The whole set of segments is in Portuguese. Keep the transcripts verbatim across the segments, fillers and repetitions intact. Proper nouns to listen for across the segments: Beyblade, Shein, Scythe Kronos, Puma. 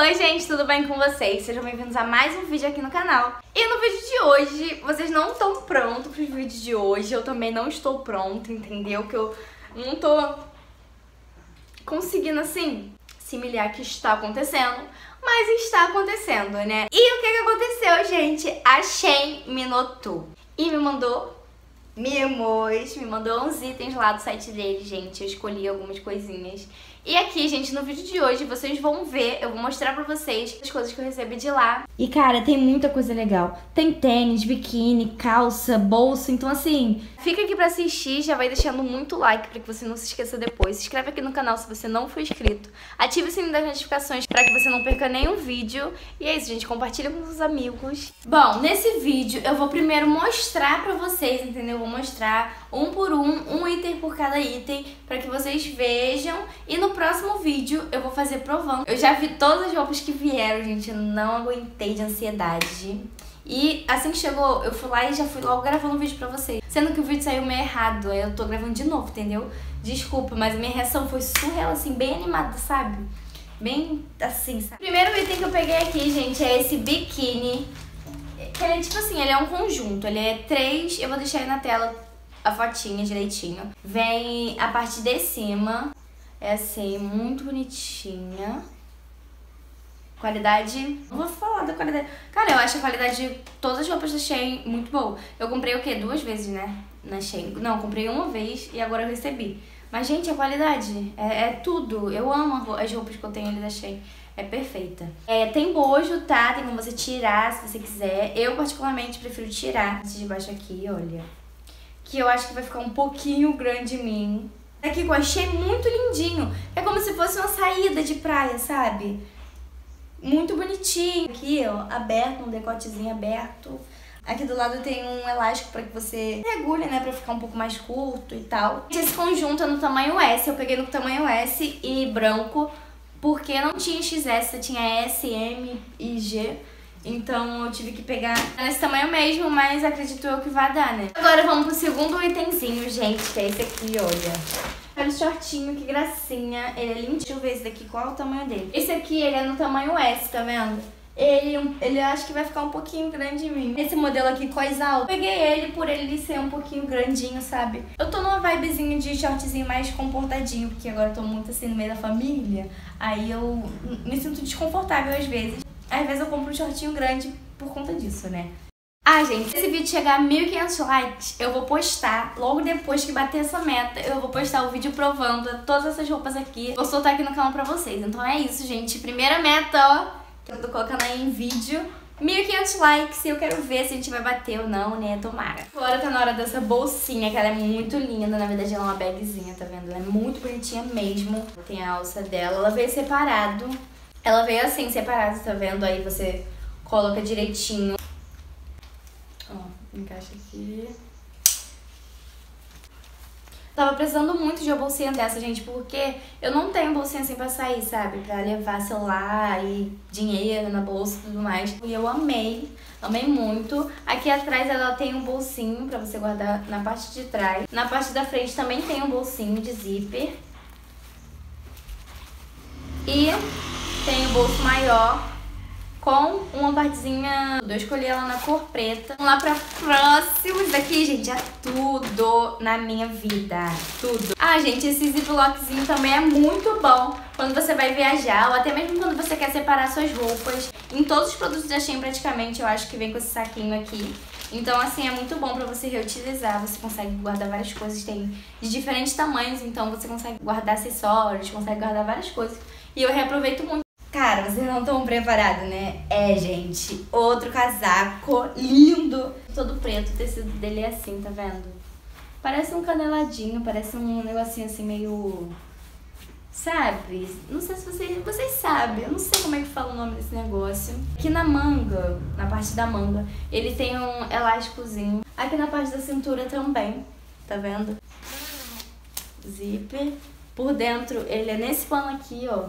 Oi gente, tudo bem com vocês? Sejam bem-vindos a mais um vídeo aqui no canal. E no vídeo de hoje, vocês não estão prontos pro vídeo de hoje, eu também não estou pronta, entendeu? Que eu não tô conseguindo, assim, assimilar que está acontecendo, mas está acontecendo, né? E o que que aconteceu, gente? A Shein me notou e me mandou mimos, me mandou uns itens lá do site dele, gente. Eu escolhi algumas coisinhas. E aqui, gente, no vídeo de hoje, vocês vão ver, eu vou mostrar pra vocês as coisas que eu recebi de lá. E, cara, tem muita coisa legal. Tem tênis, biquíni, calça, bolsa, então, assim... Fica aqui pra assistir, já vai deixando muito like pra que você não se esqueça depois. Se inscreve aqui no canal se você não for inscrito. Ative o sininho das notificações pra que você não perca nenhum vídeo. E é isso, gente, compartilha com seus amigos. Bom, nesse vídeo eu vou primeiro mostrar pra vocês, entendeu? Mostrar um por um, um item por cada item, pra que vocês vejam. E no próximo vídeo eu vou fazer provando. Eu já vi todas as roupas que vieram, gente, eu não aguentei de ansiedade. E assim que chegou, eu fui lá e já fui logo gravando um vídeo pra vocês. Sendo que o vídeo saiu meio errado, aí eu tô gravando de novo, entendeu? Desculpa, mas a minha reação foi surreal, assim, bem animada, sabe? Bem assim, sabe? Primeiro item que eu peguei aqui, gente, é esse biquíni. Ele é tipo assim, ele é um conjunto, ele é três, eu vou deixar aí na tela a fotinha direitinho. Vem a parte de cima, é assim, muito bonitinha. Qualidade... Não vou falar da qualidade... Cara, eu acho a qualidade de todas as roupas da Shein muito boa. Eu comprei o quê? Duas vezes, né? Na Shein. Não, eu comprei uma vez e agora eu recebi. Mas, gente, a qualidade é, é tudo. Eu amo as roupas que eu tenho ali da Shein. É perfeita. É, tem bojo, tá? Tem como você tirar, se você quiser. Eu, particularmente, prefiro tirar de baixo aqui, olha. Que eu acho que vai ficar um pouquinho grande em mim. Aqui que eu achei muito lindinho. É como se fosse uma saída de praia, sabe? Muito bonitinho. Aqui, ó, aberto, um decotezinho aberto. Aqui do lado tem um elástico pra que você regule, né? Pra ficar um pouco mais curto e tal. Esse conjunto é no tamanho S. Eu peguei no tamanho S e branco. Porque não tinha X S, tinha S, M e G. Então eu tive que pegar nesse tamanho mesmo, mas acredito eu que vai dar, né? Agora vamos pro segundo itemzinho, gente, que é esse aqui, olha. Olha o shortinho, que gracinha. Ele é lindo. Deixa eu ver esse daqui, qual é o tamanho dele. Esse aqui, ele é no tamanho S, tá vendo? Ele, ele eu acho que vai ficar um pouquinho grande em mim. Esse modelo aqui, coisa alta. Peguei ele por ele ser um pouquinho grandinho, sabe? Eu tô numa vibezinha de shortzinho mais comportadinho, porque agora eu tô muito assim no meio da família. Aí eu me sinto desconfortável às vezes. Às vezes eu compro um shortinho grande por conta disso, né? Ah, gente, se esse vídeo chegar a mil e quinhentos likes, eu vou postar, logo depois que bater essa meta, eu vou postar o vídeo provando todas essas roupas aqui. Vou soltar aqui no canal pra vocês. Então é isso, gente. Primeira meta, ó, que eu tô colocando aí em vídeo. mil e quinhentos likes, eu quero ver se a gente vai bater ou não, né? Tomara. Agora tá na hora dessa bolsinha, que ela é muito linda. Na verdade, ela é uma bagzinha, tá vendo? Ela é muito bonitinha mesmo. Tem a alça dela, ela veio separado. Ela veio assim, separada, tá vendo? Aí você coloca direitinho. Ó, encaixa aqui. Tava precisando muito de uma bolsinha dessa, gente, porque eu não tenho bolsinha assim pra sair, sabe? Pra levar celular e dinheiro na bolsa e tudo mais. E eu amei, amei muito. Aqui atrás ela tem um bolsinho pra você guardar na parte de trás. Na parte da frente também tem um bolsinho de zíper. E... tem o bolso maior com uma partezinha. Eu escolhi ela na cor preta. Vamos lá pra próximo. Isso daqui, gente, é tudo na minha vida. Tudo. Ah, gente, esse ziplockzinho também é muito bom quando você vai viajar ou até mesmo quando você quer separar suas roupas. Em todos os produtos da Shein, praticamente, eu acho que vem com esse saquinho aqui. Então, assim, é muito bom pra você reutilizar. Você consegue guardar várias coisas. Tem de diferentes tamanhos, então você consegue guardar acessórios, consegue guardar várias coisas. E eu reaproveito muito. Cara, vocês não estão preparados, né? É, gente, outro casaco lindo. Todo preto, o tecido dele é assim, tá vendo? Parece um caneladinho, parece um negocinho assim meio... Sabe? Não sei se vocês... Vocês sabem, eu não sei como é que fala o nome desse negócio. Aqui na manga, na parte da manga, ele tem um elásticozinho. Aqui na parte da cintura também, tá vendo? Zíper. Por dentro, ele é nesse pano aqui, ó.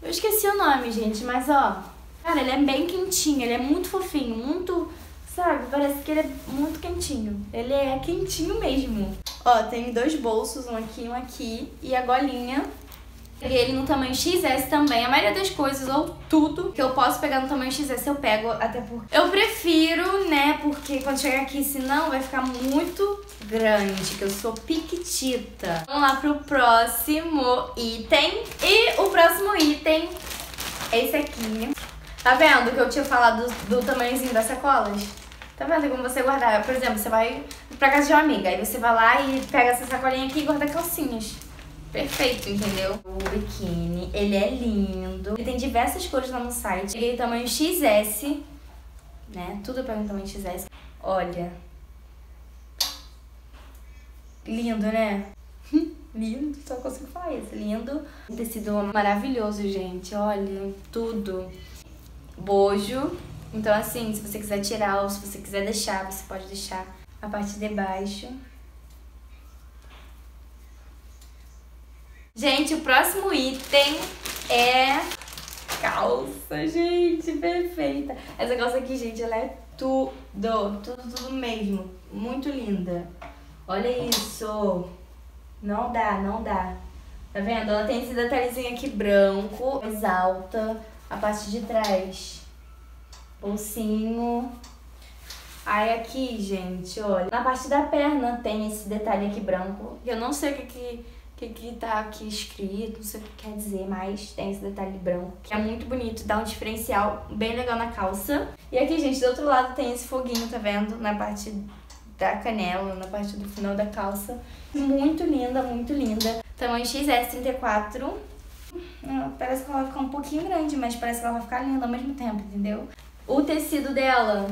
Eu esqueci o nome, gente, mas ó, cara, ele é bem quentinho, ele é muito fofinho, muito, sabe, parece que ele é muito quentinho. Ele é quentinho mesmo. Ó, tem dois bolsos, um aqui e um aqui, e a golinha Peguei ele no tamanho X S também. A maioria das coisas, ou tudo, que eu posso pegar no tamanho X S, eu pego, até porque eu prefiro, né? Porque quando chegar aqui, senão vai ficar muito grande, que eu sou piquitita. Vamos lá pro próximo item. E o próximo item é esse aqui. Tá vendo que eu tinha falado do, do tamanhozinho das sacolas? Tá vendo como você guardar? Por exemplo, você vai pra casa de uma amiga, aí você vai lá e pega essa sacolinha aqui e guarda calcinhas. Perfeito, entendeu? O biquíni, ele é lindo. Ele tem diversas cores lá no site. Peguei o tamanho X S, né? Tudo eu pego no tamanho X S. Olha. Lindo, né? Lindo, só consigo falar isso. Lindo. Um tecido maravilhoso, gente. Olha, tudo. Bojo. Então, assim, se você quiser tirar ou se você quiser deixar, você pode deixar a parte de baixo. Gente, o próximo item é calça, gente, perfeita. Essa calça aqui, gente, ela é tudo, tudo, tudo mesmo. Muito linda. Olha isso. Não dá, não dá. Tá vendo? Ela tem esse detalhezinho aqui branco, mais alta, a parte de trás. Bolsinho. Aí aqui, gente, olha. Na parte da perna tem esse detalhe aqui branco. Eu não sei o que que... O que, que tá aqui escrito, não sei o que quer dizer, mas tem esse detalhe branco, que é muito bonito, dá um diferencial bem legal na calça. E aqui, gente, do outro lado tem esse foguinho, tá vendo? Na parte da canela, na parte do final da calça. Muito linda, muito linda. Tamanho X S trinta e quatro. Hum, parece que ela vai ficar um pouquinho grande, mas parece que ela vai ficar linda ao mesmo tempo, entendeu? O tecido dela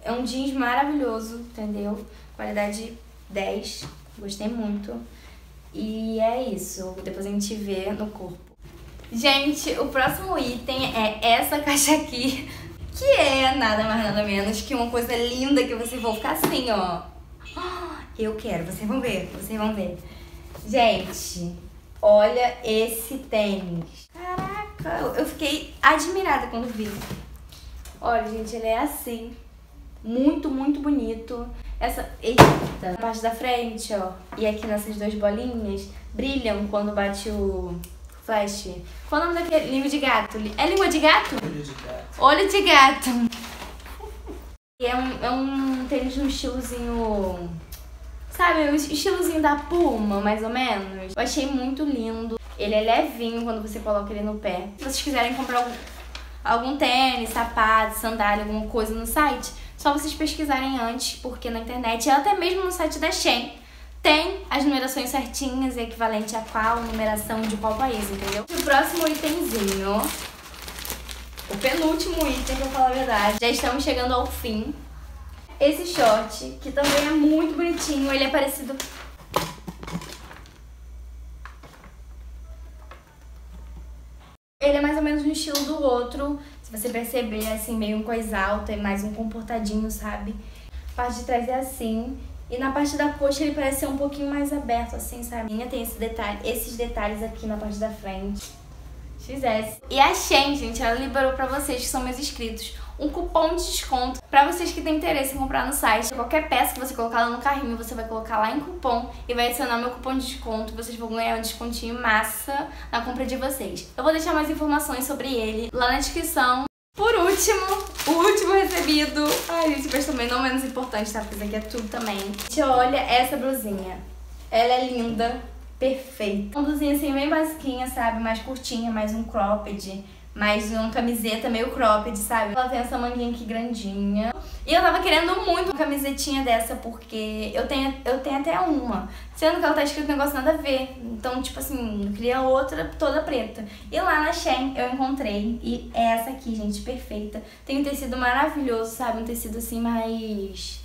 é um jeans maravilhoso, entendeu? Qualidade dez, gostei muito. E é isso, depois a gente vê no corpo. Gente, o próximo item é essa caixa aqui, que é nada mais nada menos que uma coisa linda que vocês vão ficar assim, ó. Eu quero, vocês vão ver, vocês vão ver. Gente, olha esse tênis. Caraca, eu fiquei admirada quando vi. Olha, gente, ele é assim. Muito, muito bonito. Essa, eita, a parte da frente, ó. E aqui nessas duas bolinhas brilham quando bate o flash. Qual é o nome daquele? Língua de gato. É língua de gato? Olho de gato. Olho de gato. E é um, é um tênis no estilozinho... Sabe, o estilozinho da Puma, mais ou menos. Eu achei muito lindo. Ele é levinho quando você coloca ele no pé. Se vocês quiserem comprar algum, algum tênis, sapato, sandália, alguma coisa no site... Só vocês pesquisarem antes, porque na internet, e até mesmo no site da Shein, tem as numerações certinhas e equivalente a qual numeração de qual país, entendeu? E o próximo itemzinho, o penúltimo item, pra falar a verdade, já estamos chegando ao fim. Esse short, que também é muito bonitinho, ele é parecido... Ele é mais ou menos no estilo do outro, se você perceber, assim, meio um coisa alta e mais um comportadinho, sabe? A parte de trás é assim, e na parte da coxa ele parece ser um pouquinho mais aberto, assim, sabe? Tem esse detalhe, esses detalhes aqui na parte da frente, X S. E a Shein, gente, ela liberou pra vocês que são meus inscritos um cupom de desconto pra vocês que têm interesse em comprar no site. Qualquer peça que você colocar lá no carrinho, você vai colocar lá em cupom e vai adicionar meu cupom de desconto. Vocês vão ganhar um descontinho massa na compra de vocês. Eu vou deixar mais informações sobre ele lá na descrição. Por último, o último recebido. Ai, gente, mas também não menos importante, tá? Porque isso aqui é tudo também. Gente, olha essa blusinha. Ela é linda, perfeita. Uma blusinha assim bem basiquinha, sabe? Mais curtinha, mais um cropped. Mas uma camiseta meio cropped, sabe? Ela tem essa manguinha aqui grandinha. E eu tava querendo muito uma camisetinha dessa, porque eu tenho, eu tenho até uma. Sendo que ela tá escrito um negócio nada a ver. Então, tipo assim, eu queria outra toda preta. E lá na Shein eu encontrei. E é essa aqui, gente, perfeita. Tem um tecido maravilhoso, sabe? Um tecido assim mais...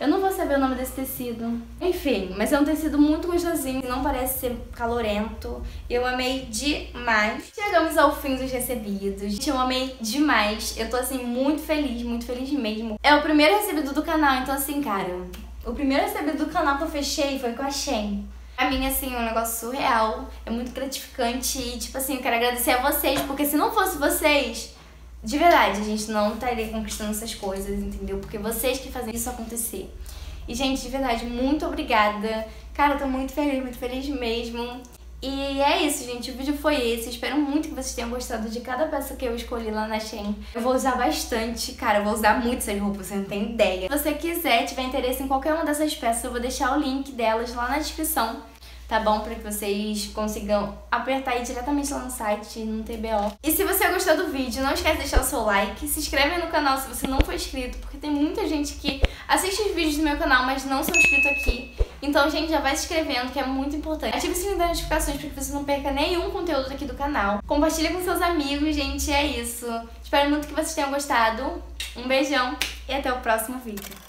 Eu não vou saber o nome desse tecido. Enfim, mas é um tecido muito gostosinho. Não parece ser calorento. Eu amei demais. Chegamos ao fim dos recebidos. Eu amei demais. Eu tô, assim, muito feliz. Muito feliz mesmo. É o primeiro recebido do canal. Então, assim, cara... O primeiro recebido do canal que eu fechei foi com a Shein. Pra mim, assim, é um negócio surreal. É muito gratificante. E, tipo assim, eu quero agradecer a vocês. Porque se não fosse vocês... De verdade, a gente não estaria conquistando essas coisas, entendeu? Porque vocês que fazem isso acontecer. E, gente, de verdade, muito obrigada. Cara, eu tô muito feliz, muito feliz mesmo. E é isso, gente. O vídeo foi esse. Espero muito que vocês tenham gostado de cada peça que eu escolhi lá na Shein. Eu vou usar bastante, cara. Eu vou usar muito essas roupas, você não tem ideia. Se você quiser, tiver interesse em qualquer uma dessas peças, eu vou deixar o link delas lá na descrição, tá bom? Pra que vocês consigam apertar aí diretamente lá no site, no T B O. E se você gostou do vídeo, não esquece de deixar o seu like. Se inscreve no canal se você não for inscrito, porque tem muita gente que assiste os vídeos do meu canal, mas não são inscritos aqui. Então, gente, já vai se inscrevendo, que é muito importante. Ative o sininho das notificações para que você não perca nenhum conteúdo aqui do canal. Compartilha com seus amigos, gente. É isso. Espero muito que vocês tenham gostado. Um beijão e até o próximo vídeo.